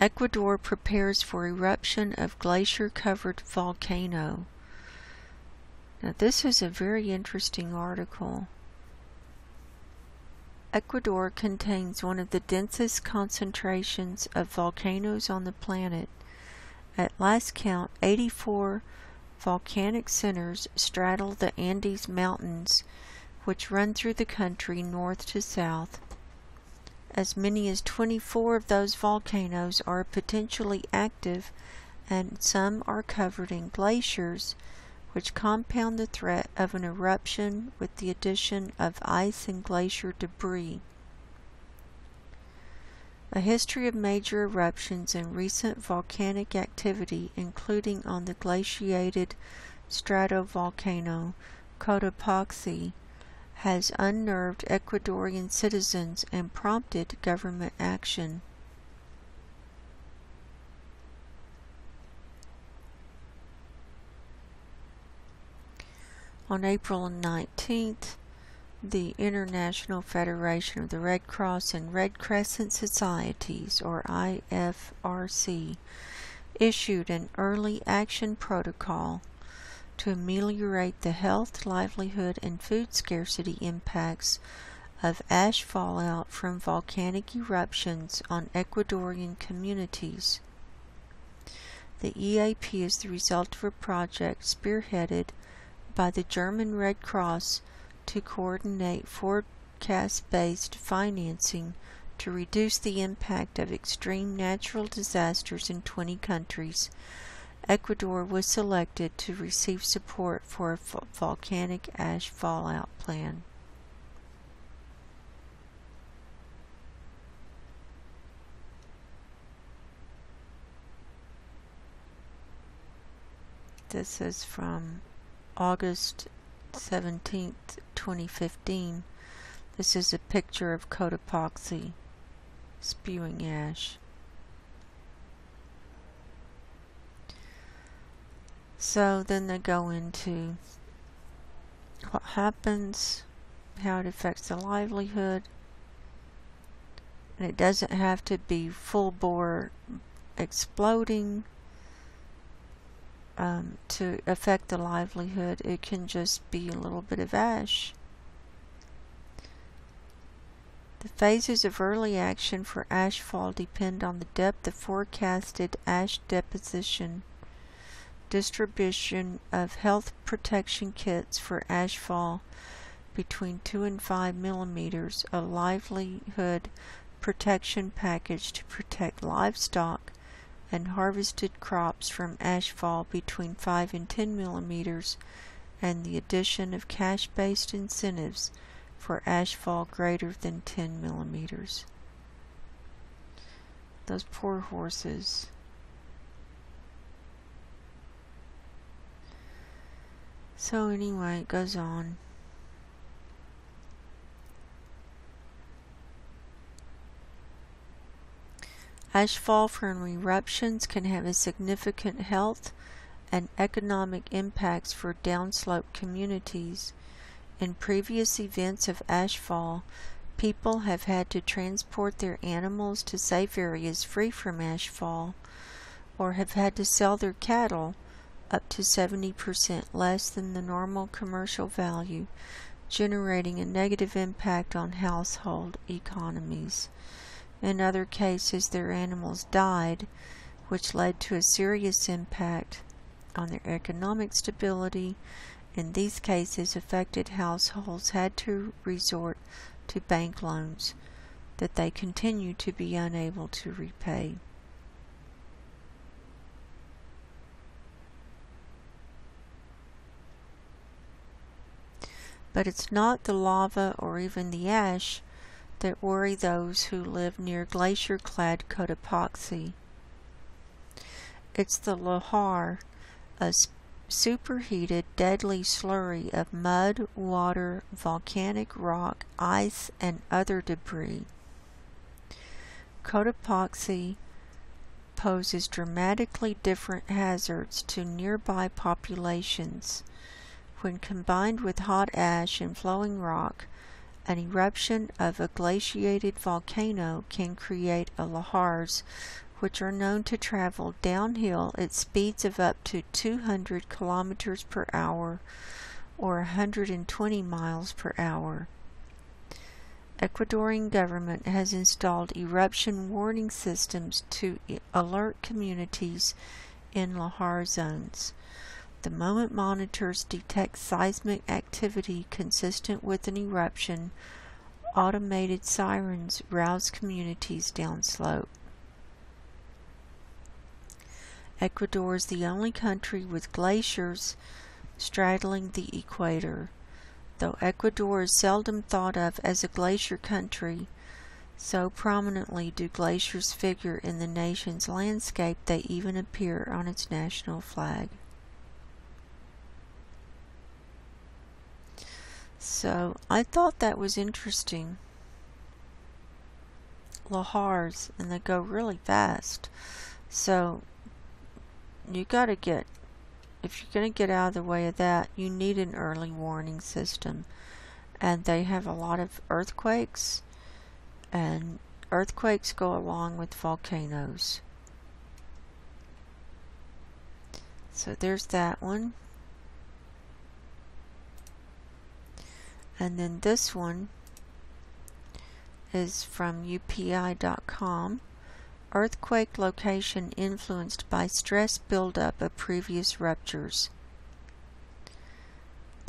Ecuador prepares for eruption of glacier-covered volcano. Now this is a very interesting article. Ecuador contains one of the densest concentrations of volcanoes on the planet. At last count, 84 volcanic centers straddle the Andes Mountains, which run through the country north to south. As many as 24 of those volcanoes are potentially active, and some are covered in glaciers, which compound the threat of an eruption with the addition of ice and glacier debris. A history of major eruptions and recent volcanic activity, including on the glaciated stratovolcano Cotopaxi, has unnerved Ecuadorian citizens and prompted government action. On April 19th, the International Federation of the Red Cross and Red Crescent Societies, or IFRC, issued an early action protocol to ameliorate the health, livelihood, and food scarcity impacts of ash fallout from volcanic eruptions on Ecuadorian communities. The EAP is the result of a project spearheaded by the German Red Cross to coordinate forecast-based financing to reduce the impact of extreme natural disasters in 20 countries. Ecuador was selected to receive support for a volcanic ash fallout plan. This is from August 17, 2015. This is a picture of Cotopaxi spewing ash. So then they go into what happens, how it affects the livelihood, and it doesn't have to be full bore exploding to affect the livelihood. It can just be a little bit of ash. The phases of early action for ash fall depend on the depth of forecasted ash deposition, distribution of health protection kits for ash fall between 2 and 5 millimeters, a livelihood protection package to protect livestock and harvested crops from ashfall between 5 and 10 millimeters, and the addition of cash-based incentives for ashfall greater than 10 millimeters. Those poor horses. So anyway, it goes on. Ashfall from eruptions can have a significant health and economic impacts for downslope communities. In previous events of ashfall, people have had to transport their animals to safe areas free from ashfall, or have had to sell their cattle up to 70% less than the normal commercial value, generating a negative impact on household economies. In other cases, their animals died, which led to a serious impact on their economic stability. In these cases, affected households had to resort to bank loans that they continue to be unable to repay. But it's not the lava or even the ash that worry those who live near glacier-clad Cotopaxi. It's the lahar, a superheated, deadly slurry of mud, water, volcanic rock, ice, and other debris. Cotopaxi poses dramatically different hazards to nearby populations. When combined with hot ash and flowing rock, an eruption of a glaciated volcano can create a lahars which are known to travel downhill at speeds of up to 200 kilometers per hour or 120 miles per hour. Ecuadorian government has installed eruption warning systems to alert communities in lahar zones. The moment monitors detect seismic activity consistent with an eruption, automated sirens rouse communities downslope. Ecuador is the only country with glaciers straddling the equator. Though Ecuador is seldom thought of as a glacier country, so prominently do glaciers figure in the nation's landscape they even appear on its national flag. So, I thought that was interesting. Lahars, and they go really fast. So, you gotta get, if you're going to get out of the way of that, you need an early warning system. And they have a lot of earthquakes, and earthquakes go along with volcanoes. So there's that one. And then this one is from upi.com. Earthquake location influenced by stress buildup of previous ruptures.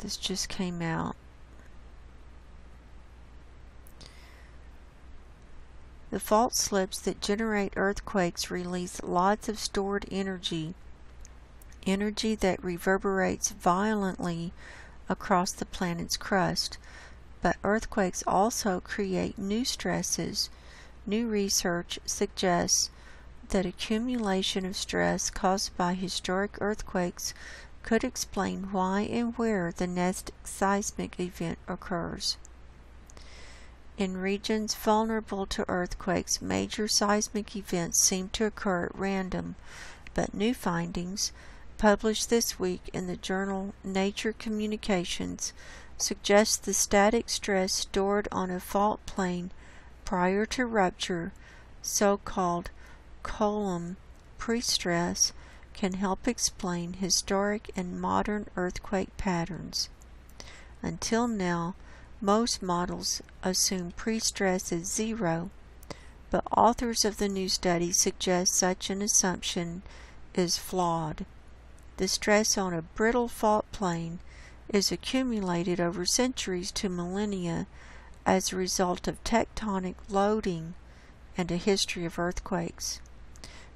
This just came out. The fault slips that generate earthquakes release lots of stored energy, energy that reverberates violently across the planet's crust, but earthquakes also create new stresses. New research suggests that accumulation of stress caused by historic earthquakes could explain why and where the next seismic event occurs. In regions vulnerable to earthquakes, major seismic events seem to occur at random, but new findings, published this week in the journal Nature Communications, suggest the static stress stored on a fault plane prior to rupture, so-called Coulomb pre-stress, can help explain historic and modern earthquake patterns. Until now, most models assume pre-stress is zero, but authors of the new study suggest such an assumption is flawed. The stress on a brittle fault plane is accumulated over centuries to millennia as a result of tectonic loading and a history of earthquakes.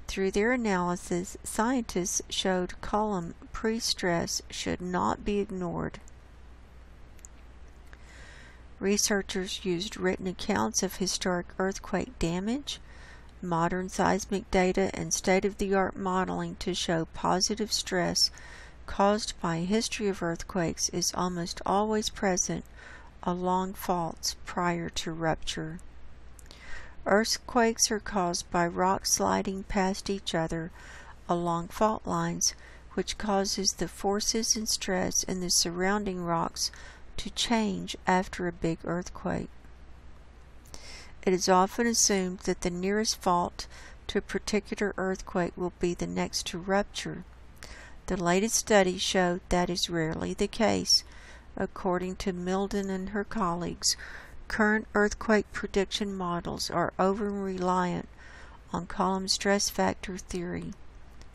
Through their analysis, scientists showed column pre-stress should not be ignored. Researchers used written accounts of historic earthquake damage, modern seismic data, and state-of-the-art modeling to show positive stress caused by a history of earthquakes is almost always present along faults prior to rupture. Earthquakes are caused by rocks sliding past each other along fault lines, which causes the forces and stress in the surrounding rocks to change after a big earthquake. It is often assumed that the nearest fault to a particular earthquake will be the next to rupture. The latest study showed that is rarely the case. According to Milden and her colleagues, current earthquake prediction models are over-reliant on column stress factor theory,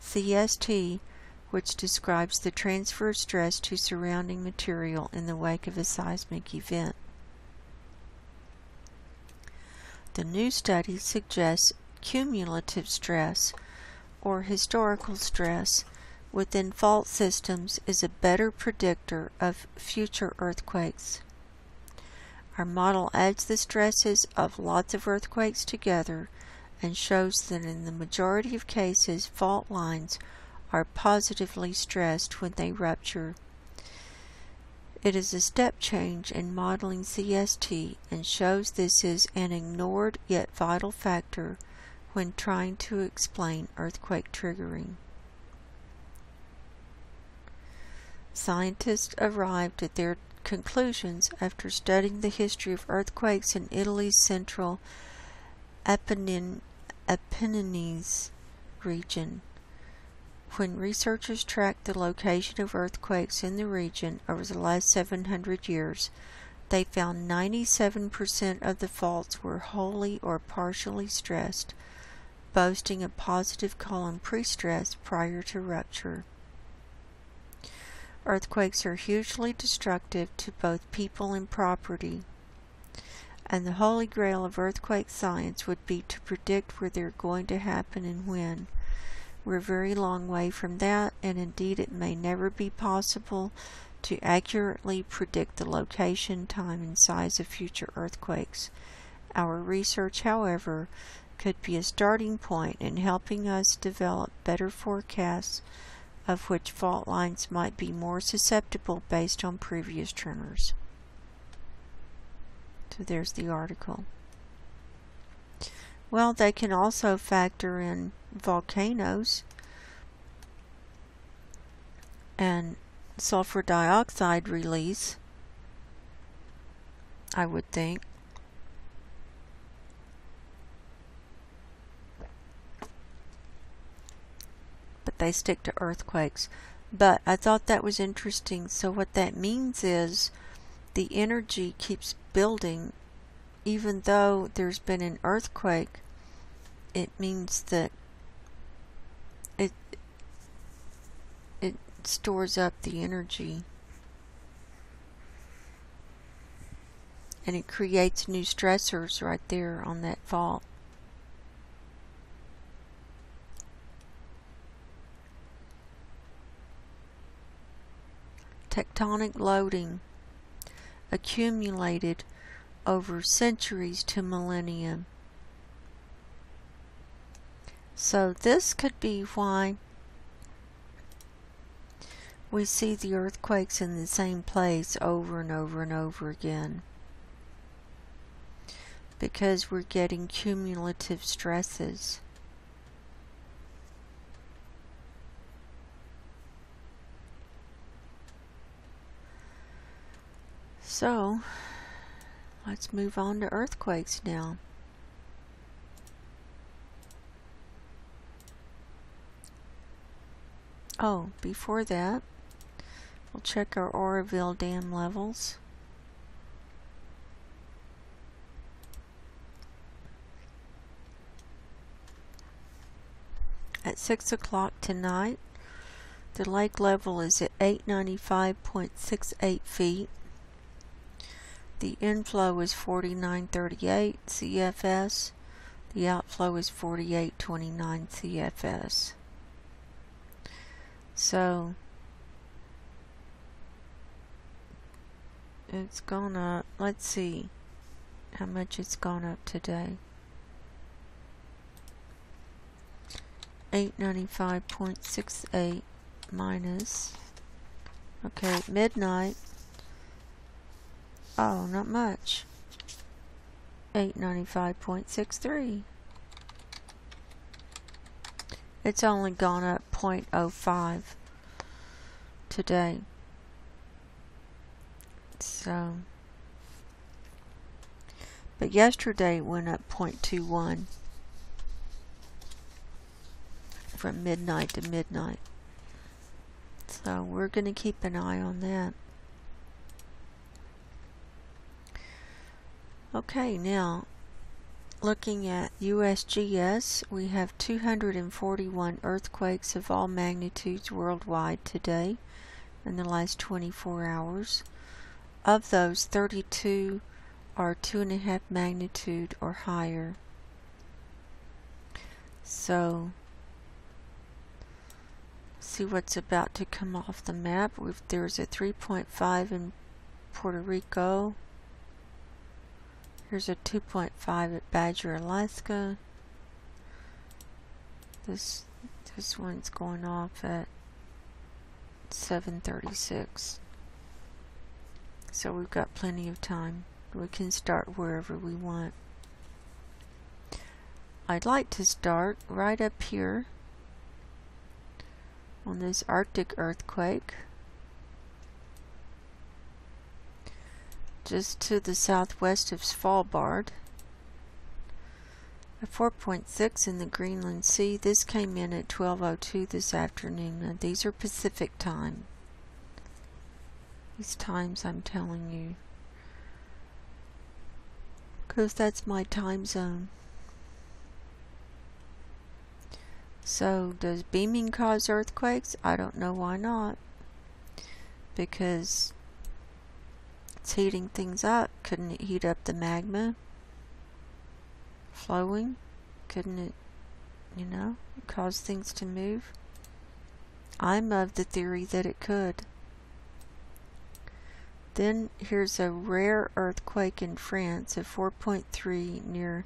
CST, which describes the transfer of stress to surrounding material in the wake of a seismic event. The new study suggests cumulative stress, or historical stress, within fault systems is a better predictor of future earthquakes. Our model adds the stresses of lots of earthquakes together and shows that in the majority of cases fault lines are positively stressed when they rupture. It is a step change in modeling CST and shows this is an ignored yet vital factor when trying to explain earthquake triggering. Scientists arrived at their conclusions after studying the history of earthquakes in Italy's central Apennine Apennines region. When researchers tracked the location of earthquakes in the region over the last 700 years, they found 97% of the faults were wholly or partially stressed, boasting a positive column pre-stress prior to rupture. Earthquakes are hugely destructive to both people and property, and the holy grail of earthquake science would be to predict where they're going to happen and when. We're a very long way from that, and indeed it may never be possible to accurately predict the location, time, and size of future earthquakes. Our research, however, could be a starting point in helping us develop better forecasts of which fault lines might be more susceptible based on previous tremors. So there's the article. Well, they can also factor in volcanoes and sulfur dioxide release, I would think. But they stick to earthquakes. But I thought that was interesting. So what that means is the energy keeps building even though there's been an earthquake. It means that it stores up the energy and it creates new stressors right there on that fault. Tectonic loading accumulated over centuries to millennium. So this could be why we see the earthquakes in the same place over and over and over again, because we're getting cumulative stresses. So, let's move on to earthquakes now. Oh, before that, we'll check our Oroville Dam levels. At 6 o'clock tonight, the lake level is at 895.68 feet. The inflow is 4938 CFS. The outflow is 4829 CFS. So it's gone up. Let's see how much it's gone up today. 895.68 minus. Okay, at midnight. Oh, not much. 895.63. It's only gone up 0.05 today. So, but yesterday it went up 0.21 from midnight to midnight. So we're going to keep an eye on that. Okay, now looking at USGS, we have 241 earthquakes of all magnitudes worldwide today in the last 24 hours. Of those, 32 are 2.5 magnitude or higher. So, see what's about to come off the map. There's a 3.5 in Puerto Rico. Here's a 2.5 at Badger, Alaska. This one's going off at 7:36. So we've got plenty of time. We can start wherever we want. I'd like to start right up here on this Arctic earthquake, just to the southwest of Svalbard. a 4.6 in the Greenland Sea. This came in at 12:02 this afternoon. Now, these are Pacific time. These times I'm telling you, because that's my time zone. So, does beaming cause earthquakes? I don't know why not. Because it's heating things up. Couldn't it heat up the magma flowing? Couldn't it, you know, cause things to move? I'm of the theory that it could. Then here's a rare earthquake in France, a 4.3 near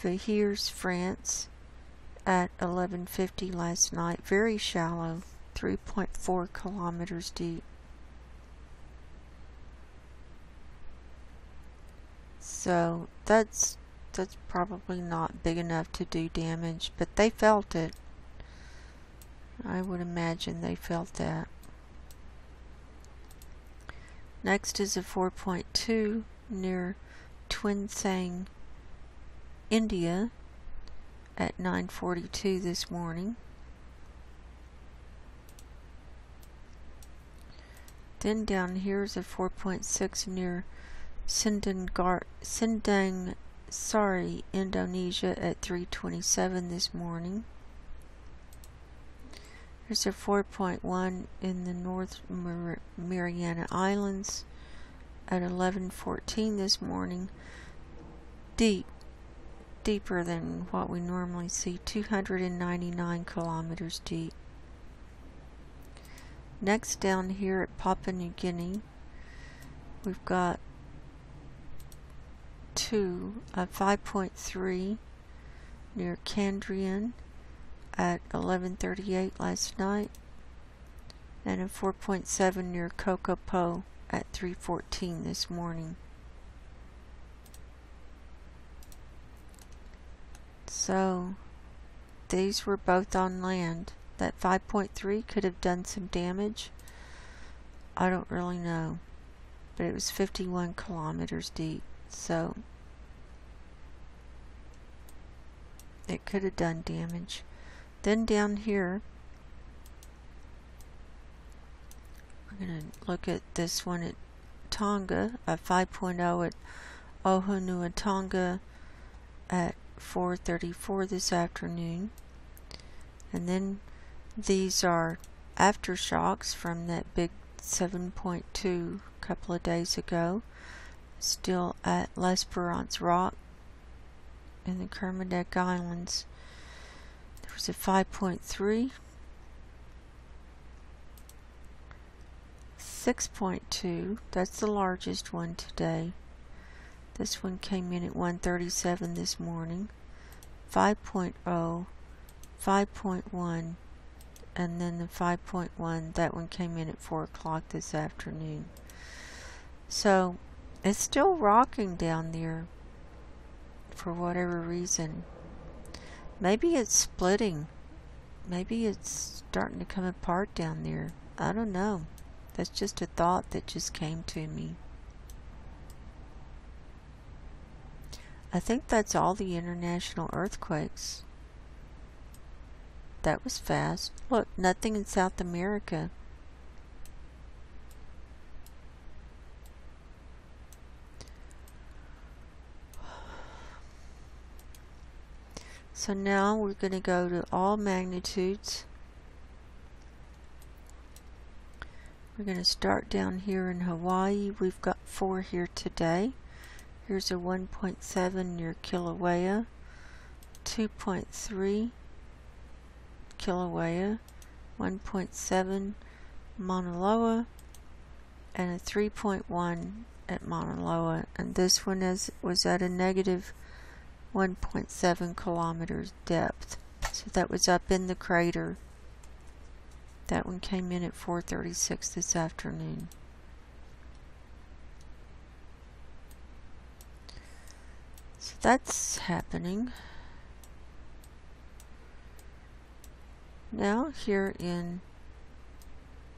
Vaires, France, at 11:50 last night. Very shallow, 3.4 kilometers deep. So that's probably not big enough to do damage, but they felt it. I would imagine they felt that. Next is a 4.2 near Twinsang, India, at 9:42 this morning. Then down here is a 4.6 near Sindang Sari, Indonesia, at 3:27 this morning. There's a 4.1 in the North Mariana Islands at 11:14 this morning. Deep, deeper than what we normally see, 299 kilometers deep. Next down here at Papua New Guinea, we've got a 5.3 near Candrian at 11:38 last night, and a 4.7 near Kokopo at 3:14 this morning. So these were both on land. That 5.3 could have done some damage. I don't really know, but it was 51 kilometers deep, so it could have done damage. Then down here, we're going to look at this one at Tonga, a 5.0 at Ohonua, Tonga, at 4:34 this afternoon. And then these are aftershocks from that big 7.2 a couple of days ago, still at Lesperance Rock in the Kermadec Islands. There was a 5.3, 6.2, that's the largest one today. This one came in at 1:37 this morning. 5.0, 5.1, and then the 5.1, that one came in at 4 o'clock this afternoon. So it's still rocking down there for whatever reason. Maybe it's splitting. Maybe it's starting to come apart down there. I don't know. That's just a thought that just came to me. I think that's all the international earthquakes. That was fast. Look, nothing in South America. So now we're going to go to all magnitudes. We're going to start down here in Hawaii. We've got 4 here today. Here's a 1.7 near Kilauea, 2.3 Kilauea, 1.7 Mauna Loa, and a 3.1 at Mauna Loa. And this one was at a negative 1.7 kilometers depth, so that was up in the crater. That one came in at 4:36 this afternoon. So that's happening now. Here in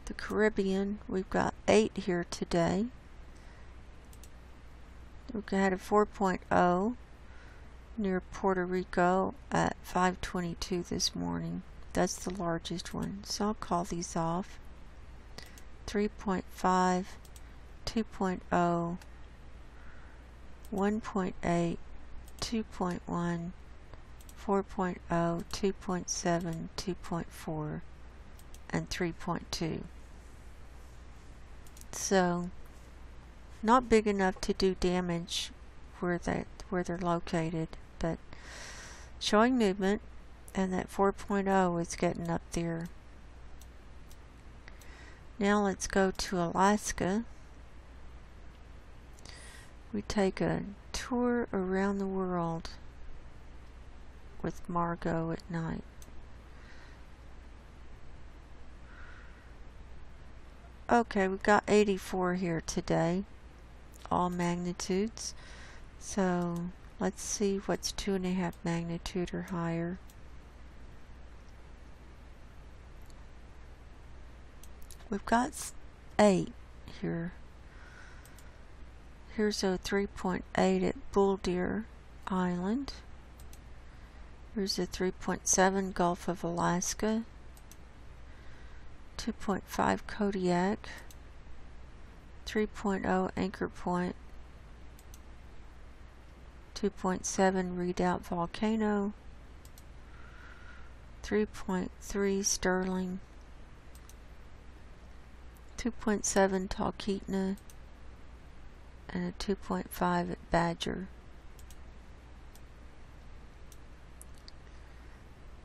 the Caribbean, we've got 8 here today. We had a 4.0 near Puerto Rico at 5:22 this morning. That's the largest one. So I'll call these off. 3.5, 2.0, 1.8, 2.1, 4.0, 2.7, 2.4, and 3.2. So, not big enough to do damage where they're located, but showing movement, and that 4.0 is getting up there. Now let's go to Alaska. We take a tour around the world with Margo at night. Okay, we got 84 here today, all magnitudes. So let's see what's 2.5 magnitude or higher. We've got 8 here. Here's a 3.8 at Bull Deer Island. Here's a 3.7 Gulf of Alaska. 2.5 Kodiak. 3.0 Anchor Point. 2.7 Redoubt Volcano. 3.3 Sterling. 2.7 Talkeetna, and a 2.5 at Badger.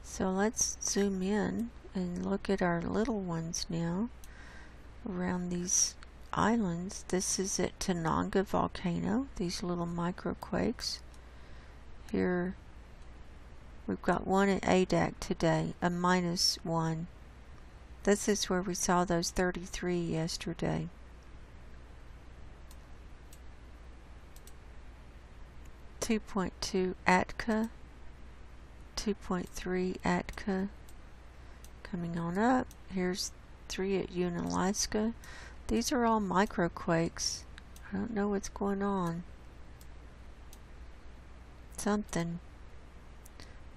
So let's zoom in and look at our little ones now around these islands. This is at Tanaga Volcano, these little microquakes. Here we've got one at Adak today, a -1. This is where we saw those 33 yesterday. .2 Atka, 2.3 Atka. Coming on up, here's 3 at Unalaska. These are all microquakes. I don't know what's going on. Something.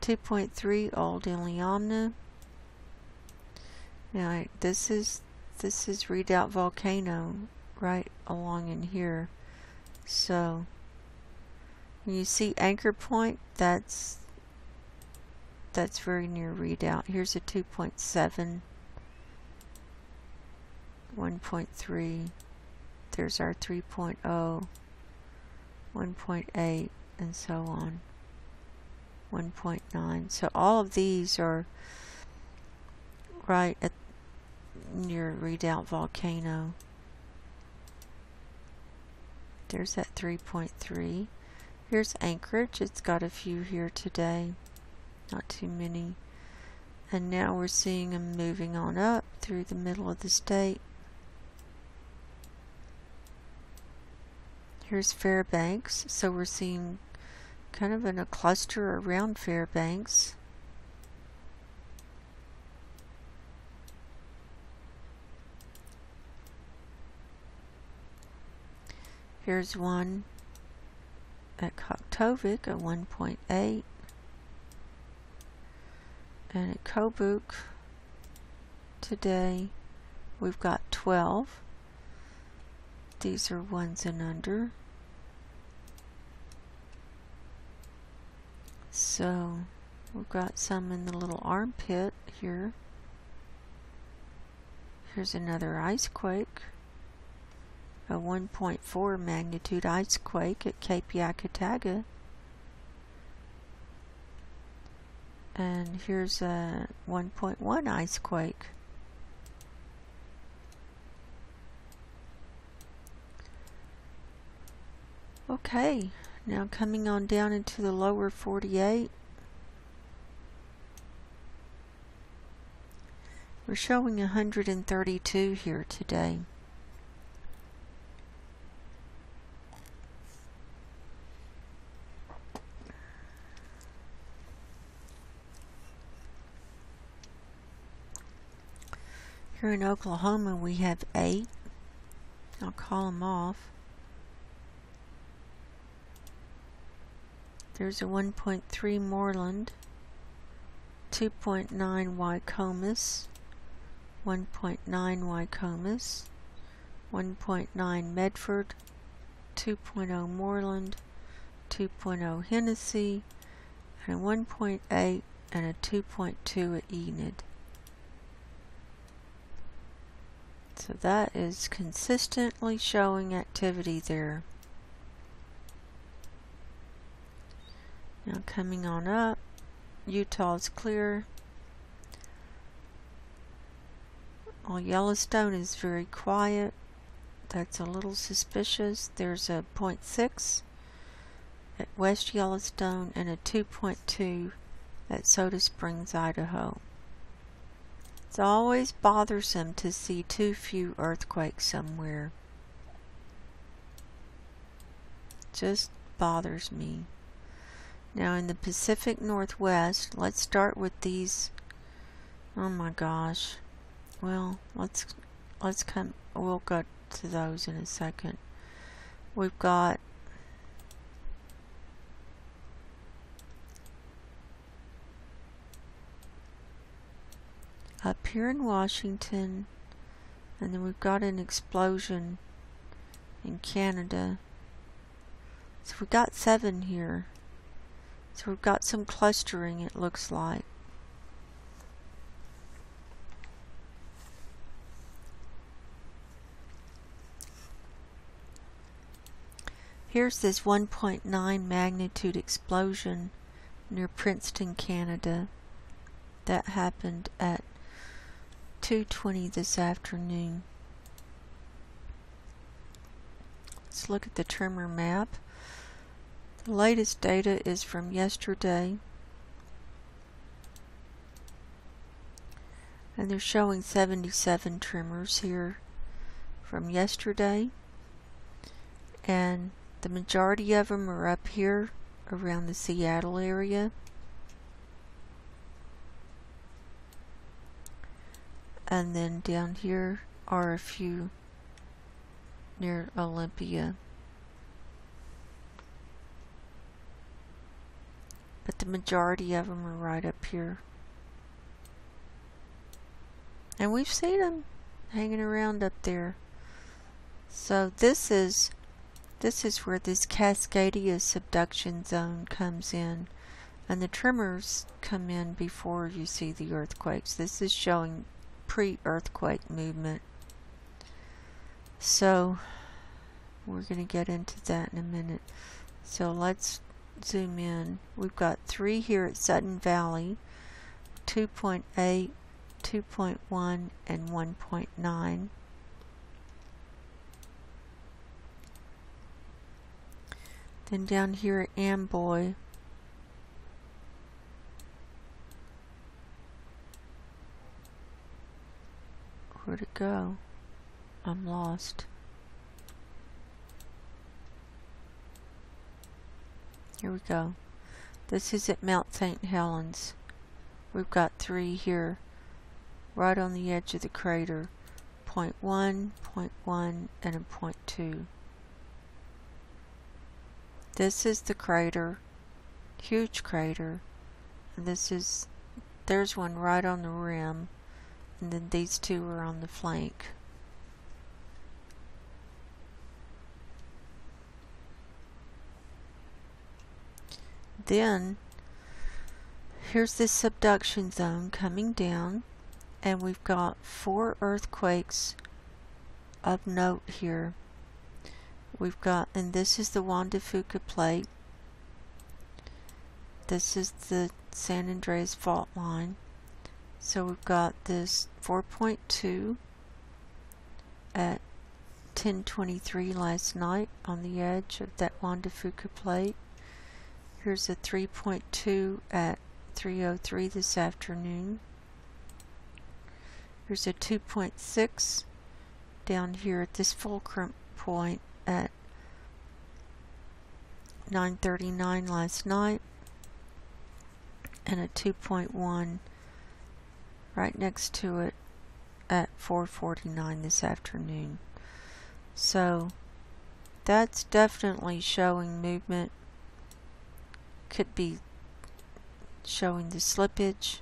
2.3 Old Iliamna. Now this is Redoubt Volcano right along in here. So when you see Anchor Point, that's very near Redoubt. Here's a 2.7, 1.3. There's our 3.0, 1.8, and so on. 1.9. So all of these are right at near Redoubt Volcano. There's that 3.3. Here's Anchorage. It's got a few here today. Not too many. And now we're seeing them moving on up through the middle of the state. Here's Fairbanks. So we're seeing kind of in a cluster around Fairbanks. Here's one at Koktovik, a 1.8, and at Kobuk today we've got 12. These are 1s and under. So we've got some in the little armpit here. Here's another ice quake. A 1.4 magnitude ice quake at Cape Yakutaga. And here's a 1.1 ice quake. Okay, now coming on down into the lower 48. We're showing 132 here today. Here in Oklahoma we have 8. I'll call them off. There's a 1.3 Moreland, 2.9 Wycomas, 1.9 Wycomas, 1.9 Medford, 2.0 Moreland, 2.0 Hennessy, and a 1.8 and a 2.2 at Enid. So that is consistently showing activity there. Now coming on up, Utah's clear. Well, Yellowstone is very quiet. That's a little suspicious. There's a 0.6 at West Yellowstone and a 2.2 at Soda Springs, Idaho. It's always bothersome to see too few earthquakes somewhere. Just bothers me. Now in the Pacific Northwest, let's start with these. Oh my gosh. Well, let's come, we'll go to those in a second. We've got up here in Washington, and then we've got an explosion in Canada. So we've got 7 here. So we've got some clustering, it looks like. Here's this 1.9 magnitude explosion near Princeton, Canada. That happened at 2:20 this afternoon. Let's look at the tremor map. The latest data is from yesterday, and they're showing 77 tremors here from yesterday, and the majority of them are up here around the Seattle area, and then down here are a few near Olympia. But the majority of them are right up here. And we've seen them hanging around up there. So this is where this Cascadia subduction zone comes in. And the tremors come in before you see the earthquakes. This is showing pre-earthquake movement. So we're going to get into that in a minute. So let's zoom in. We've got 3 here at Sutton Valley, 2.8, 2.1, and 1.9. Then down here at Amboy, where'd it go? I'm lost. Here we go. This is at Mount St. Helens. We've got 3 here, right on the edge of the crater. 0.1, 0.1, and a 0.2. This is the crater, huge crater. And this is, there's one right on the rim, and then these 2 are on the flank. Then here's this subduction zone coming down, and we've got 4 earthquakes of note here. We've got, and this is the Juan de Fuca plate. This is the San Andreas fault line. So we've got this 4.2 at 10:23 last night on the edge of that Juan de Fuca plate. Here's a 3.2 at 3:03 this afternoon. Here's a 2.6 down here at this fulcrum point at 9:39 last night, and a 2.1 right next to it at 4:49 this afternoon. So that's definitely showing movement could be showing the slippage,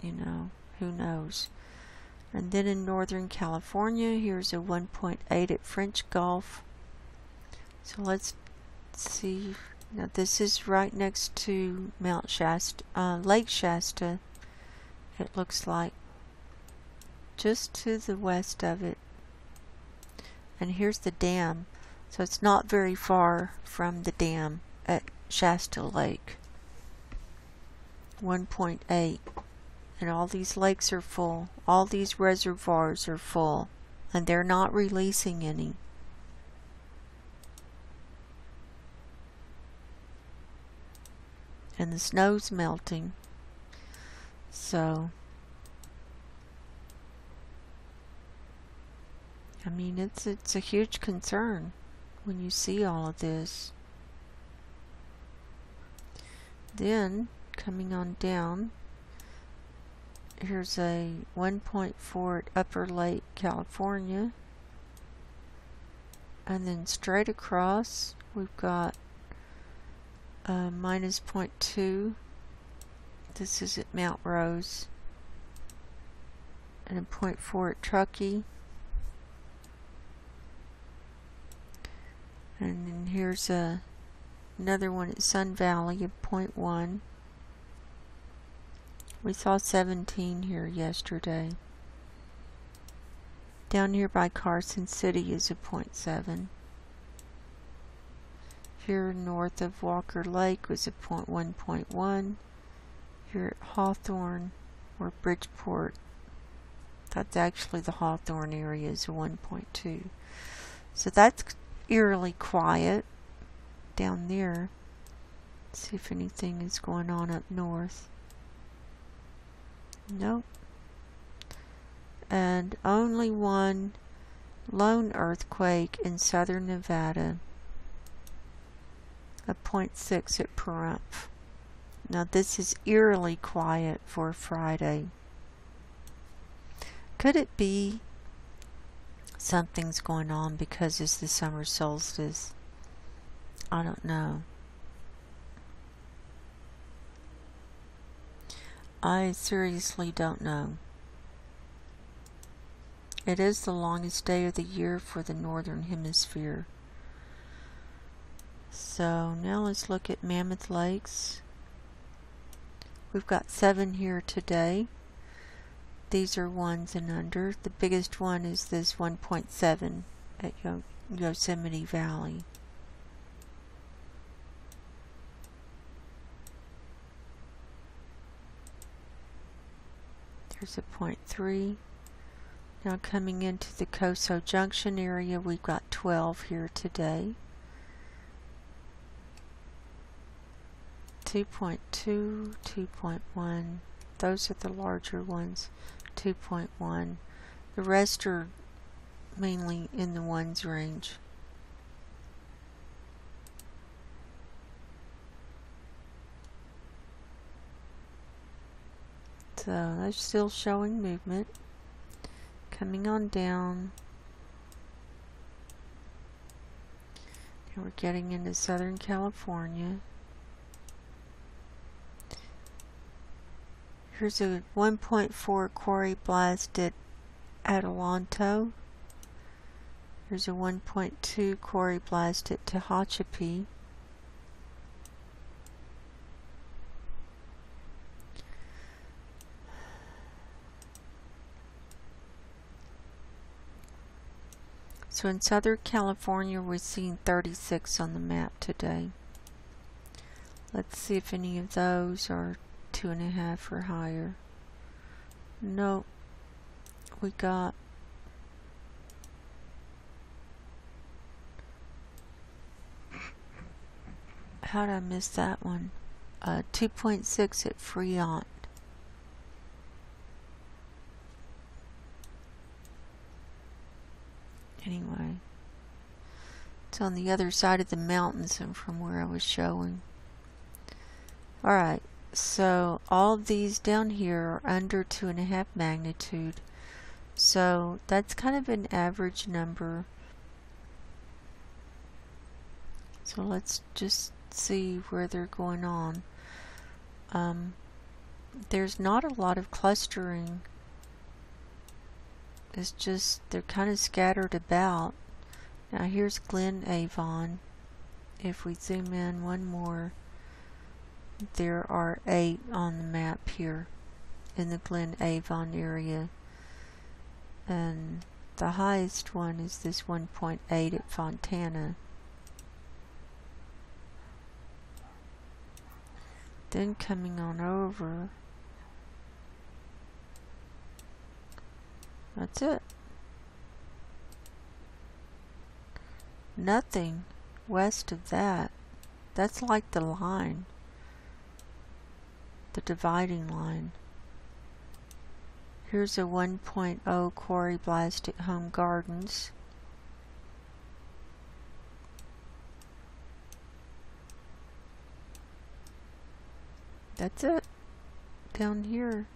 you know, who knows. And then in Northern California, here's a 1.8 at French Gulf. So let's see. Now this is right next to Mount Shasta, Lake Shasta, it looks like, just to the west of it. And here's the dam. So it's not very far from the dam at Shasta Lake. 1.8. And all these lakes are full. All these reservoirs are full. And they're not releasing any. And the snow's melting. So, I mean, it's a huge concern when you see all of this. Then, coming on down, here's a 1.4 at Upper Lake California. And then straight across, we've got minus 0.2. This is at Mount Rose. And a 0.4 at Truckee. And then here's another one at Sun Valley of 0.1. We saw 17 here yesterday. Down here by Carson City is a 0.7. Here north of Walker Lake was a 0.1. Here at Hawthorne or Bridgeport, that's actually the Hawthorne area, is a 1.2. So that's eerily quiet down there. Let's see if anything is going on up north. Nope. And only one lone earthquake in southern Nevada. A 0.6 at Pahrump. Now this is eerily quiet for Friday. Could it be something's going on because it's the summer solstice? I don't know. I seriously don't know. It is the longest day of the year for the northern hemisphere. So now let's look at Mammoth Lakes. We've got 7 here today. These are 1s and under. The biggest one is this 1.7 at Yosemite Valley. There's a 0.3. Now coming into the Coso Junction area, we've got 12 here today. 2.2, 2.1. Those are the larger ones. 2.1. The rest are mainly in the 1s range. So that's still showing movement. Coming on down. And we're getting into Southern California. Here's a 1.4 quarry blast at Adelanto. Here's a 1.2 quarry blast at Tehachapi. So in Southern California, we're seeing 36 on the map today. Let's see if any of those are 2.5 or higher. Nope. We got how did I miss that one? 2.6 at Fremont. Anyway, it's on the other side of the mountains and from where I was showing. Alright, so all these down here are under 2.5 magnitude. So that's kind of an average number. So let's just see where they're going on. There's not a lot of clustering. It's just they're kind of scattered about. Now here's Glen Avon. If we zoom in one more, there are 8 on the map here in the Glen Avon area, and the highest one is this 1.8 at Fontana. Then coming on over, that's it. Nothing west of that. That's like the line, the dividing line. Here's a 1.0 quarry blast at Home Gardens. That's it, down here.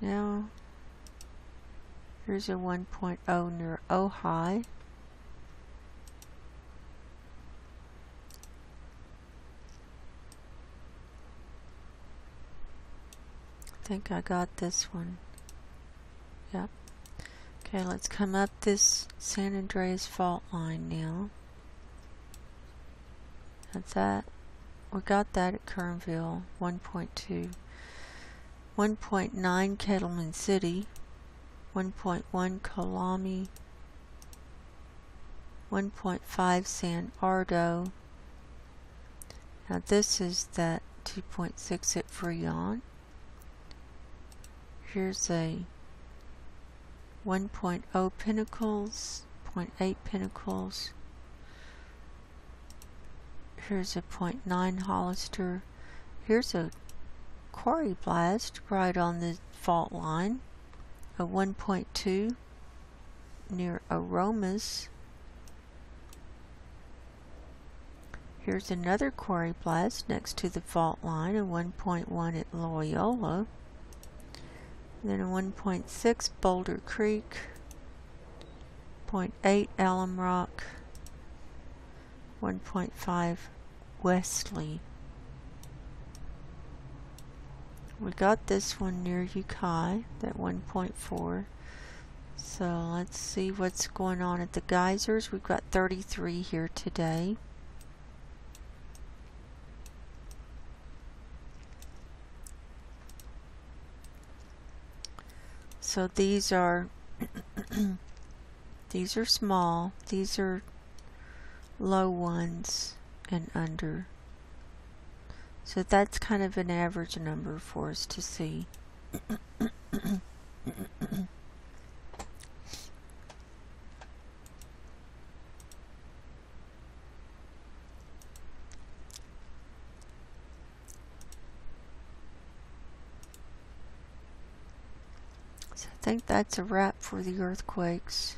Now, here's a 1.0 near Ojai. I think I got this one. Yep. Okay, let's come up this San Andreas fault line now. That's that. We got that at Kernville, 1.2. 1.9 Kettleman City, 1.1 Kalami, 1.5 San Ardo. Now this is that 2.6 at Freon. Here's a 1.0 Pinnacles, 0.8 Pinnacles. Here's a 0.9 Hollister. Here's a quarry blast right on the fault line, a 1.2 near Aromas. Here's another quarry blast next to the fault line, a 1.1 at Loyola. And then a 1.6 Boulder Creek, 0.8 Alum Rock, 1.5 Wesley. We got this one near Ukai, that 1.4. So let's see what's going on at the geysers. We've got 33 here today. So these are these are small, these are low ones and under. So that's kind of an average number for us to see. So I think that's a wrap for the earthquakes.